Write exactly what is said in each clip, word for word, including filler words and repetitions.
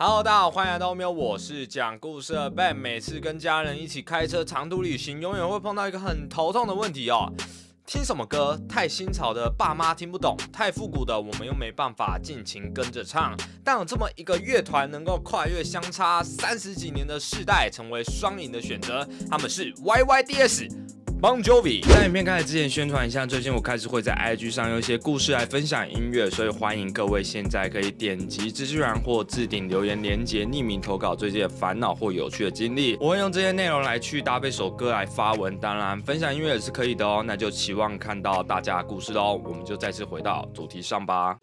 Hello， 大家好，欢迎来到喵，我是讲故事的 Ben。每次跟家人一起开车长途旅行，永远会碰到一个很头痛的问题哦。听什么歌？太新潮的爸妈听不懂，太复古的我们又没办法尽情跟着唱。但有这么一个乐团，能够跨越相差三十几年的世代，成为双赢的选择，他们是 Y Y D S。 Bon Jovi。在影片开始之前，宣传一下，最近我开始会在 I G 上有一些故事来分享音乐，所以欢迎各位现在可以点击资讯栏或置顶留言连结，匿名投稿最近的烦恼或有趣的经历。我会用这些内容来去搭配首歌来发文，当然分享音乐也是可以的哦。那就期望看到大家的故事喽。我们就再次回到主题上吧。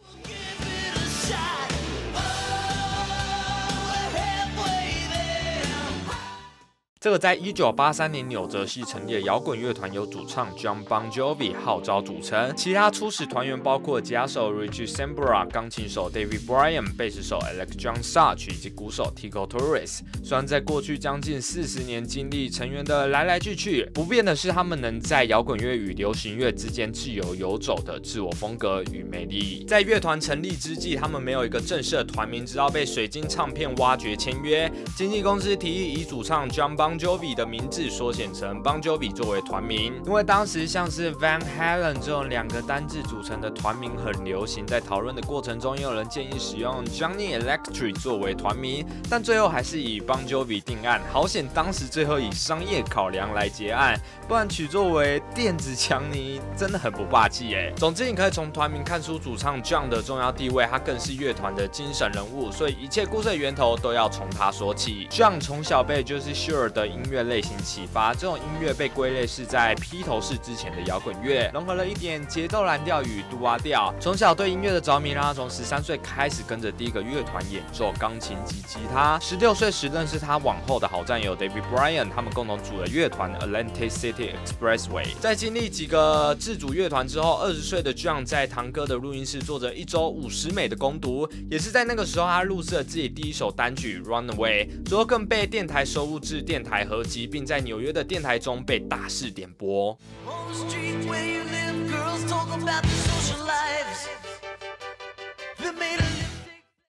这个在一九八三年纽泽西成立的摇滚乐团由主唱 Jon Bon Jovi 号召组成，其他初始团员包括吉他手 Richie Sambora、钢琴手 David Bryan、贝斯手 Alec John Such 以及鼓手 Tico Torres。虽然在过去将近四十年经历成员的来来去去，不变的是他们能在摇滚乐与流行乐之间自由游走的自我风格与魅力。在乐团成立之际，他们没有一个正式的团名，直到被水晶唱片挖掘签约，经纪公司提议以主唱 Jon Bon Bon Jovi 的名字缩写成 Bon Jovi 作为团名，因为当时像是 Van Halen 这种两个单字组成的团名很流行，在讨论的过程中，也有人建议使用 Johnny Electric 作为团名，但最后还是以 Bon Jovi 定案。好险，当时最后以商业考量来结案，不然取作为电子强尼真的很不霸气哎。总之，你可以从团名看出主唱 Jon 的重要地位，他更是乐团的精神人物，所以一切故事的源头都要从他说起。Jon 从小被就是 Sure 的 的音乐类型启发，这种音乐被归类是在披头士之前的摇滚乐，融合了一点节奏蓝调与杜阿调。从小对音乐的着迷，让他从十三岁开始跟着第一个乐团演奏钢琴及吉他。十六岁时认识他往后的好战友 David Bryan， 他们共同组了乐团 Atlantic City Expressway。在经历几个自主乐团之后，二十岁的 Jon 在堂哥的录音室做着一周五十美的攻读，也是在那个时候他录制了自己第一首单曲 Runaway， 之后更被电台收录至电台 台合集，并在纽约的电台中被大肆点播。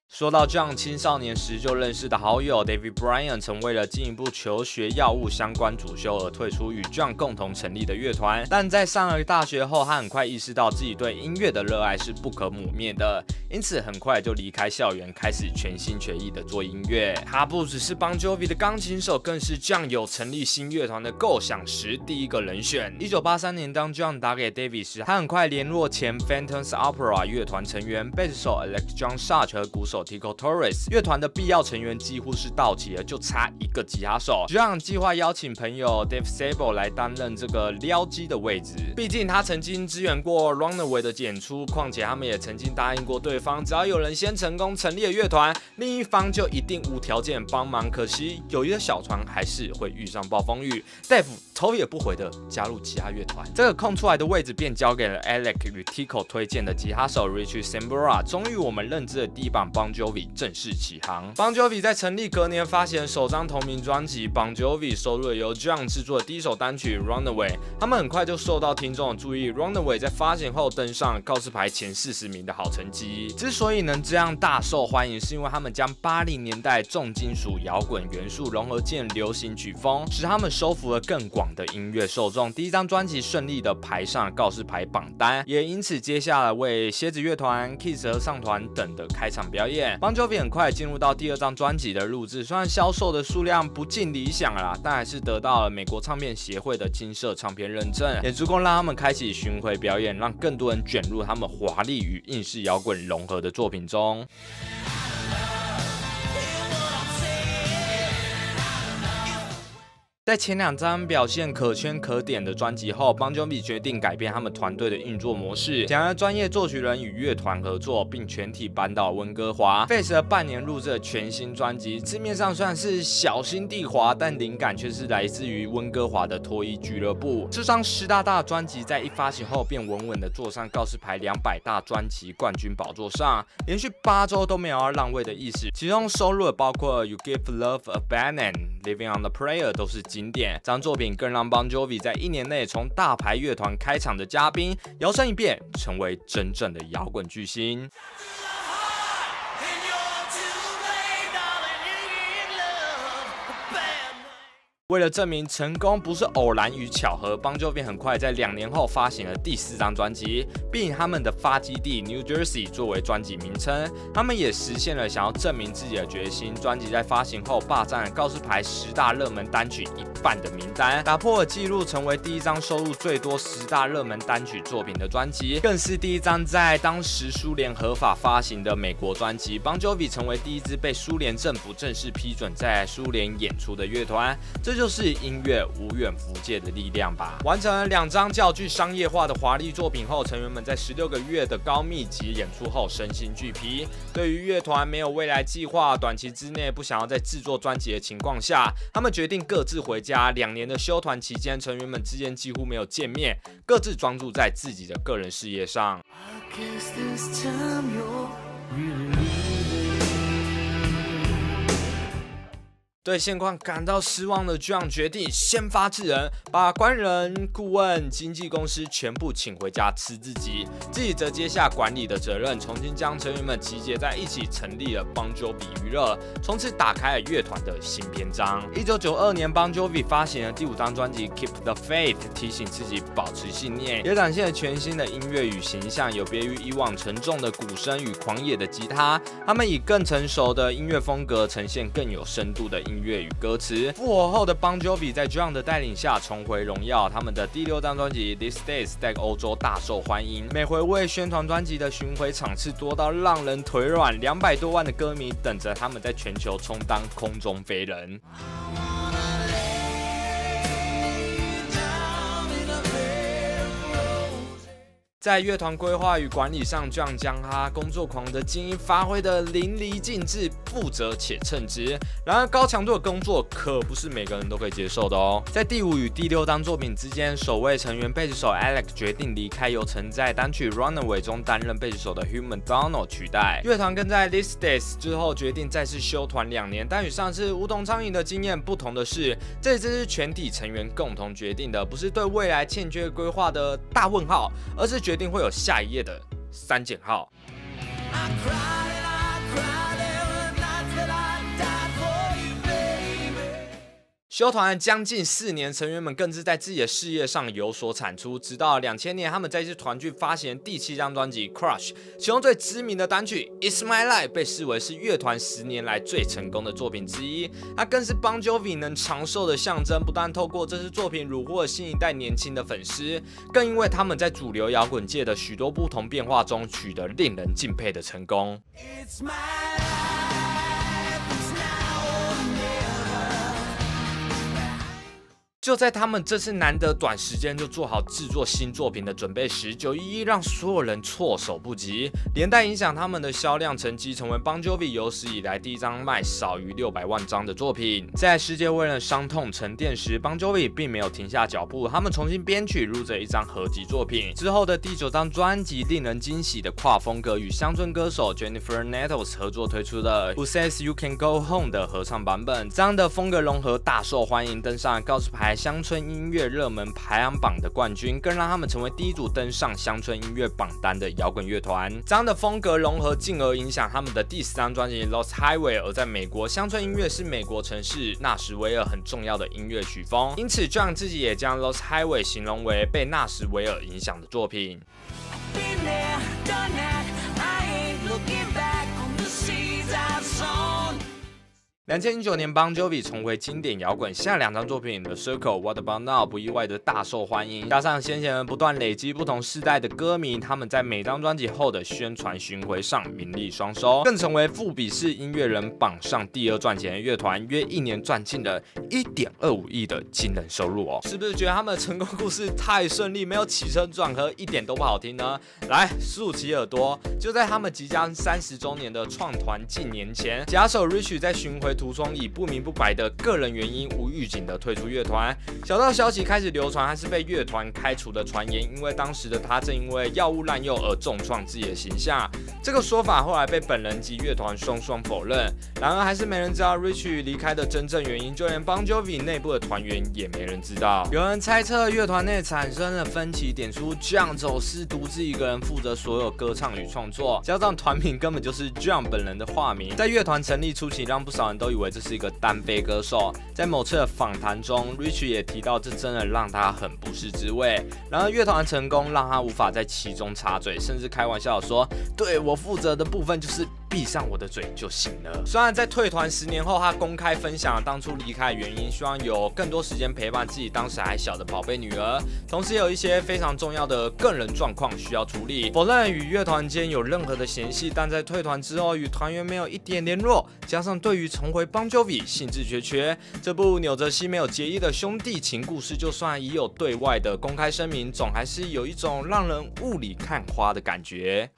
说到Jon青少年时就认识的好友 David Bryan， 曾为了进一步求学药物相关主修而退出与Jon共同成立的乐团，但在上了大学后，他很快意识到自己对音乐的热爱是不可磨灭的，因此很快就离开校园，开始全心全意的做音乐。他不只是Bon Jovi的钢琴手，更是Jon有成立新乐团的构想时第一个人选。一九八三年，当Jon打给 David 时，他很快联络前 Phantom's Opera 乐团成员贝斯手 Alec John Such 和鼓手 Tico Torres， 乐团的必要成员几乎是到齐了，就差一个吉他手。Jon计划邀请朋友 Dave Sable 来担任这个撩机的位置，毕竟他曾经支援过 Runaway 的演出，况且他们也曾经答应过对方，只要有人先成功成立了乐团，另一方就一定无条件帮忙。可惜友谊的小船还是会遇上暴风雨， Dave 头也不回的加入其他乐团，这个空出来的位置便交给了 Alec 与 Tico 推荐的吉他手 Richie Sambora。终于，我们认知的第一版 Bon Jovi 正式起航。Bon Jovi 在成立隔年发行首张同名专辑《Bon Jovi》，收录了由 Jon 制作的第一首单曲《Runaway》。他们很快就受到听众的注意，《Runaway》在发行后登上告示牌前四十名的好成绩。之所以能这样大受欢迎，是因为他们将八零年代重金属摇滚元素融合进流行曲风，使他们收服了更广的音乐受众。第一张专辑顺利的排上告示牌榜单，也因此接下来为蝎子乐团、Kiss 合唱团等的开场表演。 Bon Jovi 很快进入到第二张专辑的录制，虽然销售的数量不尽理想啦，但还是得到了美国唱片协会的金色唱片认证，也足够让他们开启巡回表演，让更多人卷入他们华丽与硬式摇滚融合的作品中。 在前两张表现可圈可点的专辑后 ，Bon Jovi 决定改变他们团队的运作模式，想要专业作曲人与乐团合作，并全体搬到温哥华。费时了半年录制了全新专辑，字面上算是小心地滑，但灵感却是来自于温哥华的脱衣俱乐部。这张湿哒哒的专辑在一发行后便稳稳地坐上告示牌两百大专辑冠军宝座上，连续八周都没有要让位的意思。其中收录的包括《You Give Love a Banana》、《Living on a Prayer》都是 经典，这张作品更让 Bon Jovi 在一年内从大牌乐团开场的嘉宾摇身一变，成为真正的摇滚巨星。为了证明成功不是偶然与巧合，邦乔维很快在两年后发行了第四张专辑，并以他们的发基地 New Jersey 作为专辑名称。他们也实现了想要证明自己的决心，专辑在发行后霸占了告示牌十大热门单曲一半的名单，打破了纪录，成为第一张收入最多十大热门单曲作品的专辑，更是第一张在当时苏联合法发行的美国专辑。邦乔维成为第一支被苏联政府正式批准在苏联演出的乐团，这就。 就是音乐无远弗届的力量吧。完成了两张较具商业化的华丽作品后，成员们在十六个月的高密集演出后身心俱疲。对于乐团没有未来计划，短期之内不想要再制作专辑的情况下，他们决定各自回家。两年的休团期间，成员们之间几乎没有见面，各自专注在自己的个人事业上。 对现况感到失望的 Jon 决定先发制人，把官人、顾问、经纪公司全部请回家吃自己，自己则接下管理的责任，重新将成员们集结在一起，成立了邦乔维娱乐，从此打开了乐团的新篇章。一九九二年，邦乔维发行了第五张专辑《Keep the Faith》，提醒自己保持信念，也展现了全新的音乐与形象，有别于以往沉重的鼓声与狂野的吉他，他们以更成熟的音乐风格呈现更有深度的音乐。 音乐与歌词复活后的邦乔维在 Jon 的带领下重回荣耀。他们的第六张专辑《These Days》在欧洲大受欢迎，每回为宣传专辑的巡回场次多到让人腿软，两百多万的歌迷等着他们在全球充当空中飞人。 在乐团规划与管理上 ，Jon 将他工作狂的精英发挥得淋漓尽致，负责且称职。然而，高强度的工作可不是每个人都可以接受的哦。在第五与第六张作品之间，首位成员贝斯手 Alec 决定离开，由曾在单曲《Runaway》中担任贝斯手的 Hugh McDonald 取代。乐团更在《These Days》之后决定再次休团两年。但与上次无头苍蝇的经验不同的是，这次是全体成员共同决定的，不是对未来欠缺规划的大问号，而是决定 决定会有下一页的三减号。 休团将近四年，成员们更是在自己的事业上有所产出。直到两千年，他们再次团聚，发行第七张专辑《Crush》，其中最知名的单曲《It's My Life》被视为是乐团十年来最成功的作品之一。它更是邦乔维能长寿的象征。不但透过这次作品虏获了新一代年轻的粉丝，更因为他们在主流摇滚界的许多不同变化中取得令人敬佩的成功。 就在他们这次难得短时间就做好制作新作品的准备时， 九一一让所有人措手不及，连带影响他们的销量成绩，成为邦乔维有史以来第一张卖少于六百万张的作品。在世界为了伤痛沉淀时，邦乔维并没有停下脚步，他们重新编曲录制一张合集作品。之后的第九张专辑令人惊喜的跨风格，与乡村歌手 Jennifer Nettles 合作推出的《Who Says You Can Go Home》的合唱版本，这样的风格融合大受欢迎，登上告示牌 乡村音乐热门排行榜的冠军，更让他们成为第一组登上乡村音乐榜单的摇滚乐团。这样的风格融合，进而影响他们的第十张专辑《Lost Highway》。而在美国，乡村音乐是美国城市纳什维尔很重要的音乐曲风，因此 Jon 自己也将《Lost Highway》形容为被纳什维尔影响的作品。 两千零九年，邦乔维重回经典摇滚，下两张作品《The Circle》《What About Now》不意外的大受欢迎，加上先前不断累积不同世代的歌迷，他们在每张专辑后的宣传巡回上名利双收，更成为富比士音乐人榜上第二赚钱的乐团，约一年赚进了 一点二五亿的惊人收入哦！是不是觉得他们的成功故事太顺利，没有起承转合，一点都不好听呢？来，竖起耳朵，就在他们即将三十周年的创团纪念前，吉他手 Richie 在巡回 途中以不明不白的个人原因无预警的退出乐团，小道消息开始流传，他是被乐团开除的传言，因为当时的他正因为药物滥用而重创自己的形象。这个说法后来被本人及乐团双双否认。然而还是没人知道 Richie 离开的真正原因，就连邦乔维内部的团员也没人知道。有人猜测乐团内产生了分歧，点出 Jon 走私独自一个人负责所有歌唱与创作，加上团名根本就是 Jon 本人的化名，在乐团成立初期让不少人。都以为这是一个单飞歌手。在某次的访谈中 ，Richie 也提到，这真的让他很不是滋味。然而，乐团成功让他无法在其中插嘴，甚至开玩笑说：“对我负责的部分就是。” 闭上我的嘴就行了。虽然在退团十年后，他公开分享当初离开的原因，希望有更多时间陪伴自己当时还小的宝贝女儿，同时有一些非常重要的个人状况需要处理。否认与乐团间有任何的嫌隙，但在退团之后与团员没有一点联络，加上对于重回Bon Jovi兴致缺缺，这部纽泽西没有结义的兄弟情故事，就算已有对外的公开声明，总还是有一种让人雾里看花的感觉。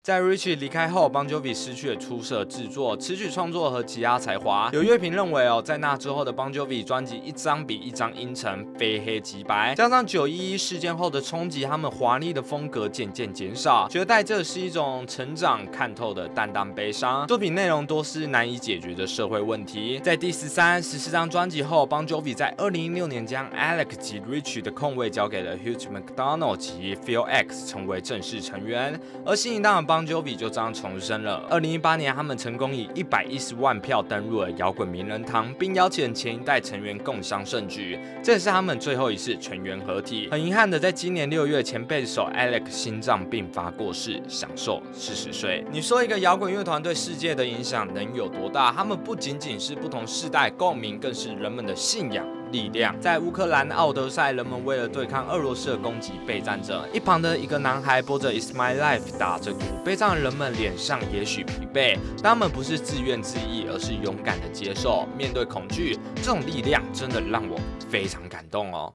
在 Richie 离开后 ，Bon Jovi 失去了出色制作、词曲创作和其他才华。有乐评认为哦，在那之后的 Bon Jovi 专辑一张比一张阴沉、非黑即白，加上九一一事件后的冲击，他们华丽的风格渐渐减少，觉得这是一种成长看透的淡淡悲伤。作品内容多是难以解决的社会问题。在第十三、十四张专辑后 ，Bon Jovi 在二零一六年将 Alec 及 Richie 的空位交给了 Hugh McDonald 及 Phil X 成为正式成员，而新一代的 Bon Jovi 就这样重生了。二零一八年，他们成功以一百一十万票登入了摇滚名人堂，并邀请前一代成员共襄盛举。这也是他们最后一次全员合体。很遗憾的，在今年六月，前贝斯手 Alec 心脏病发过世，享寿四十岁。你说一个摇滚乐团对世界的影响能有多大？他们不仅仅是不同世代共鸣，更是人们的信仰。 力量在乌克兰奥德赛，人们为了对抗俄罗斯的攻击备战着。一旁的一个男孩播着《It's My Life》，打着鼓。备战的人们脸上也许疲惫，但他们不是自怨自艾，而是勇敢的接受面对恐惧。这种力量真的让我非常感动哦。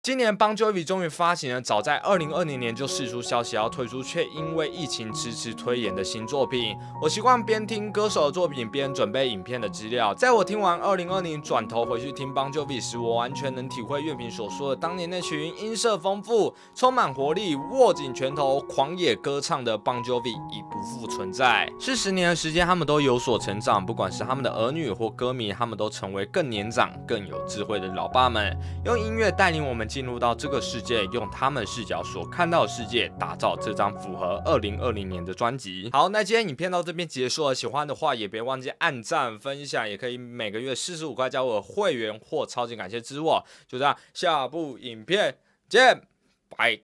今年 Bon Jovi 终于发行了早在二零二零年就释出消息要退出，却因为疫情迟迟推延的新作品。我习惯边听歌手的作品边准备影片的资料，在我听完二零二零转头回去听 Bon Jovi 时，我完全能体会乐评所说的当年那群音色丰富、充满活力、握紧拳头狂野歌唱的 Bon Jovi 已不复存在。是十年的时间，他们都有所成长，不管是他们的儿女或歌迷，他们都成为更年长、更有智慧的老爸们，用音乐带领我们 进入到这个世界，用他们视角所看到的世界，打造这张符合二零二零年的专辑。好，那今天影片到这边结束了。喜欢的话也别忘记按赞、分享，也可以每个月四十五块加我的会员或超级感谢支持我。就这样，下部影片见，拜。